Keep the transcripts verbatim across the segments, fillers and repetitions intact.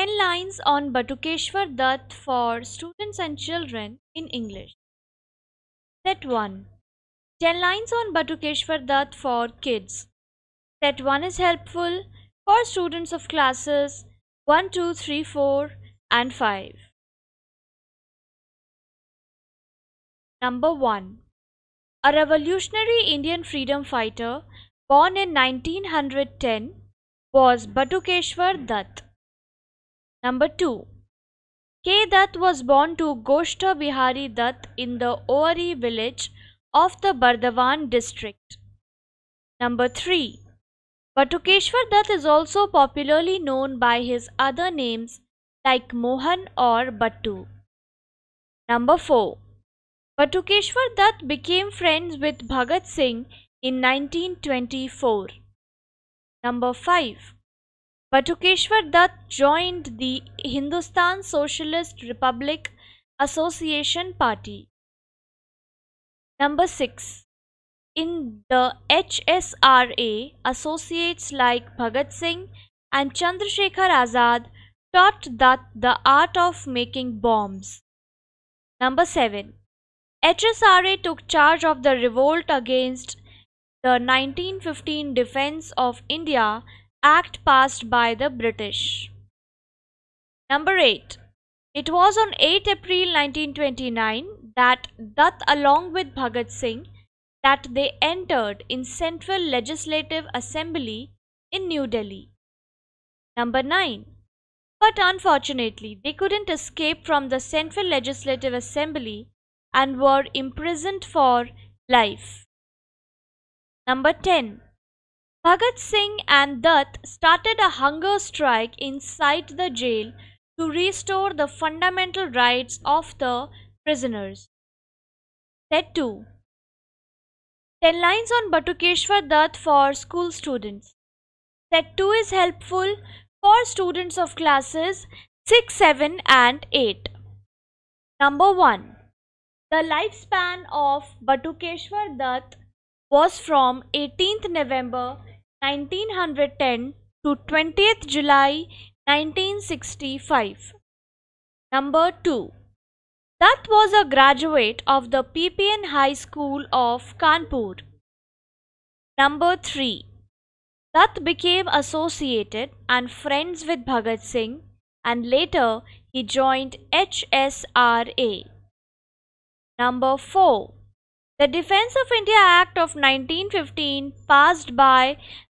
ten lines on Batukeshwar Dutt for students and children in English. Set one. ten lines on Batukeshwar Dutt for kids. Set one is helpful for students of classes one, two, three, four and five. Number one. A revolutionary Indian freedom fighter born in nineteen ten was Batukeshwar Dutt. Number two. K. Dutt was born to Goshta Bihari Dutt in the Oari village of the Bardawan district. Number three. Batukeshwar Dutt is also popularly known by his other names like Mohan or Battu. Number four. Batukeshwar Dutt became friends with Bhagat Singh in nineteen twenty-four. Number five. Batukeshwar Dutt joined the Hindustan Socialist Republic Association Party. Number six. In the H S R A, associates like Bhagat Singh and Chandrasekhar Azad taught Dutt the art of making bombs. Number seven. H S R A took charge of the revolt against the nineteen fifteen Defence of India Act passed by the British. Number eight. It was on eighth April nineteen twenty-nine that Dutt along with Bhagat Singh that they entered in Central Legislative Assembly in New Delhi. Number nine. But unfortunately they couldn't escape from the Central Legislative Assembly and were imprisoned for life. Number ten. Bhagat Singh and Dutt started a hunger strike inside the jail to restore the fundamental rights of the prisoners. Set two. ten lines on Batukeshwar Dutt for school students. Set two is helpful for students of classes six, seven and eight. Number one. The lifespan of Batukeshwar Dutt was from eighteenth November nineteen ten to twentieth July nineteen sixty-five. Number two. Dutt was a graduate of the P P N High School of Kanpur. Number three. Dutt became associated and friends with Bhagat Singh and later he joined H S R A. Number four. The Defence of India Act of nineteen fifteen passed by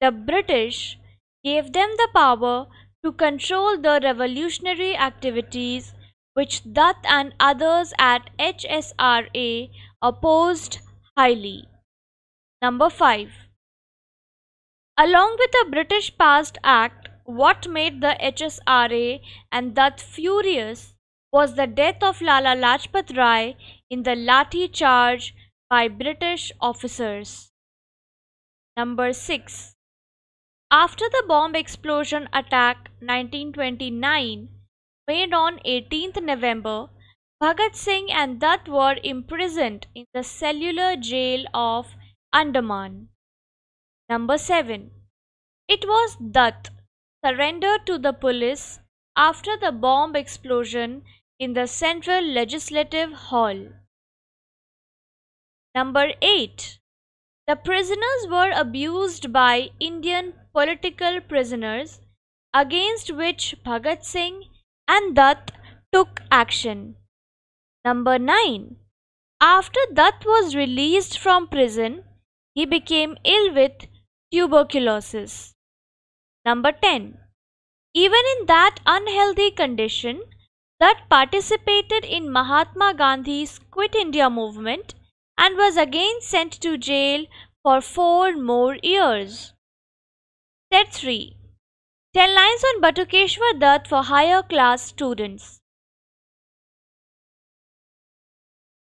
the British gave them the power to control the revolutionary activities which Dutt and others at H S R A opposed highly. Number five. Along with the British passed act, what made the H S R A and Dutt furious was the death of Lala Lajpat Rai in the lathi charge by British officers. Number six. After the bomb explosion attack nineteen twenty-nine made on eighteenth November, Bhagat Singh and Dutt were imprisoned in the Cellular Jail of Andaman. Number seven. It was Dutt surrendered to the police after the bomb explosion in the Central Legislative Hall. Number eight. The prisoners were abused by Indian political prisoners against which Bhagat Singh and Dutt took action. Number nine. After Dutt was released from prison, he became ill with tuberculosis. Number ten. Even in that unhealthy condition, Dutt participated in Mahatma Gandhi's Quit India movement and was again sent to jail for four more years. Set three. ten lines on Batukeshwar Dutt for higher class students.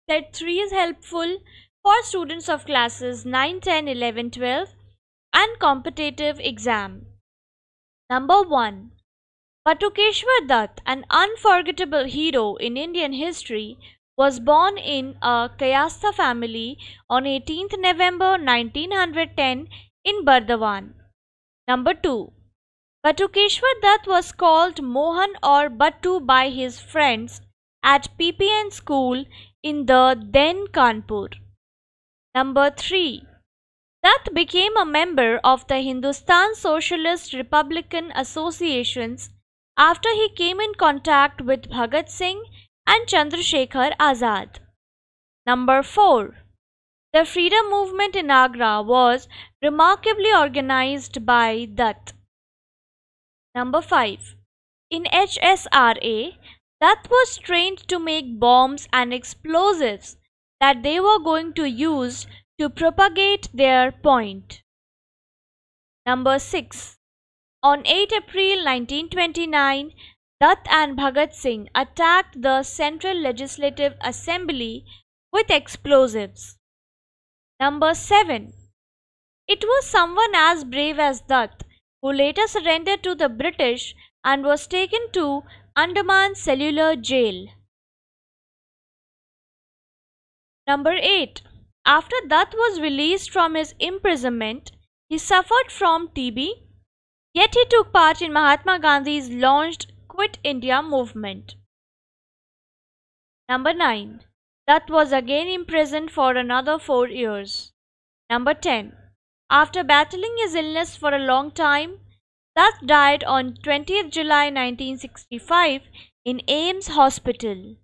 Set three is helpful for students of classes nine, ten, eleven, twelve and competitive exam. Number one. Batukeshwar Dutt, an unforgettable hero in Indian history, was born in a Kayastha family on eighteenth November nineteen ten in Bardawan. Number two. Batukeshwar Dutt was called Mohan or Batu by his friends at P P N school in the then Kanpur. Number three. Dutt became a member of the Hindustan Socialist Republic Associations after he came in contact with Bhagat Singh and Chandrasekhar Azad. Number four. The freedom movement in Agra was remarkably organized by Dutt. Number five. In H S R A, Dutt was trained to make bombs and explosives that they were going to use to propagate their point. Number six. On eighth April nineteen twenty-nine, Dutt and Bhagat Singh attacked the Central Legislative Assembly with explosives. Number seven. It was someone as brave as Dutt who later surrendered to the British and was taken to Andaman Cellular Jail. Number eight. After Dutt was released from his imprisonment, he suffered from T B, yet he took part in Mahatma Gandhi's launched Quit India movement. Number nine. Dutt was again imprisoned for another four years. Number ten. After battling his illness for a long time, Dutt died on twentieth July nineteen sixty-five in Ames Hospital.